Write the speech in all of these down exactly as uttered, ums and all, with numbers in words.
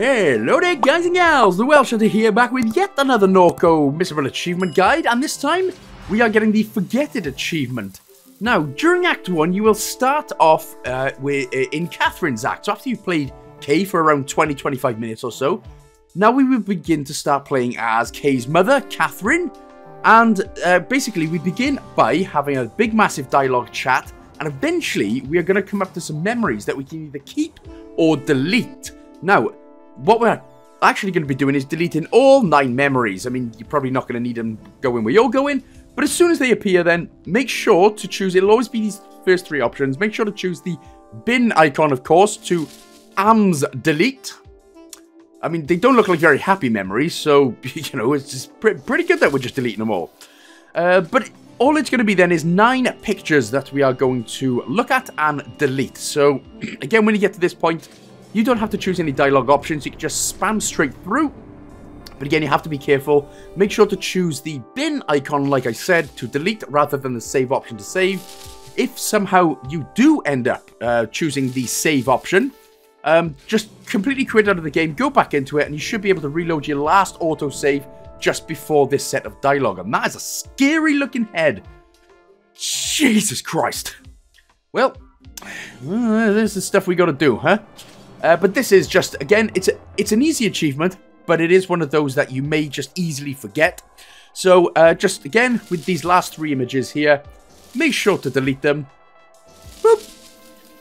Hello there guys and gals, the Welsh Hunter here, back with yet another Norco Miserable Achievement Guide, and this time we are getting the Forget It achievement. Now, during Act one you will start off uh, with, in Catherine's Act, so after you've played Kay for around twenty to twenty-five minutes or so. Now we will begin to start playing as Kay's mother, Catherine, and uh, basically we begin by having a big massive dialogue chat, and eventually we are going to come up to some memories that we can either keep or delete. Now, what we're actually going to be doing is deleting all nine memories. I mean, you're probably not going to need them going where you're going, but as soon as they appear, then make sure to choose, it'll always be these first three options, make sure to choose the bin icon, of course, to A M S delete. I mean, they don't look like very happy memories, so, you know, it's just pre pretty good that we're just deleting them all. Uh, but all it's going to be then is nine pictures that we are going to look at and delete. So, again, when you get to this point, you don't have to choose any dialogue options, you can just spam straight through. But again, you have to be careful. Make sure to choose the bin icon, like I said, to delete rather than the save option to save. If somehow you do end up uh, choosing the save option, um, just completely quit out of the game, go back into it, and you should be able to reload your last autosave just before this set of dialogue. And that is a scary looking head. Jesus Christ. Well, uh, there's the stuff we got to do, huh? Uh, but this is just, again, it's a, it's an easy achievement, but it is one of those that you may just easily forget. So, uh, just, again, with these last three images here, make sure to delete them. Boop.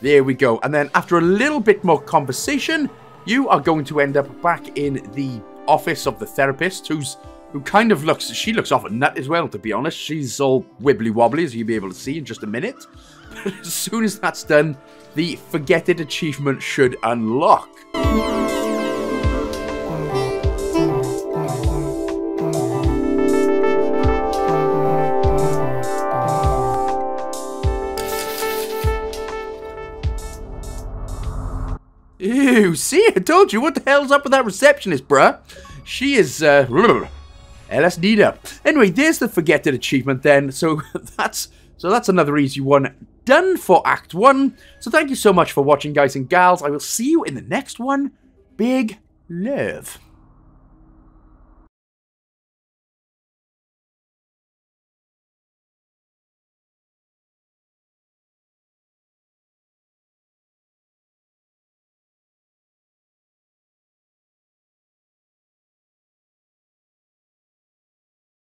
There we go. And then, after a little bit more conversation, you are going to end up back in the office of the therapist, who's who kind of looks, she looks off a nut as well, to be honest. She's all wibbly-wobbly, as you'll be able to see in just a minute. But as soon as that's done, the Forget It achievement should unlock. Ew, see, I told you, what the hell's up with that receptionist, bruh? She is, uh, L S D'd up. Anyway, there's the Forget It achievement then, so that's, so that's another easy one done for Act one. So thank you so much for watching, guys and gals. I will see you in the next one. Big love.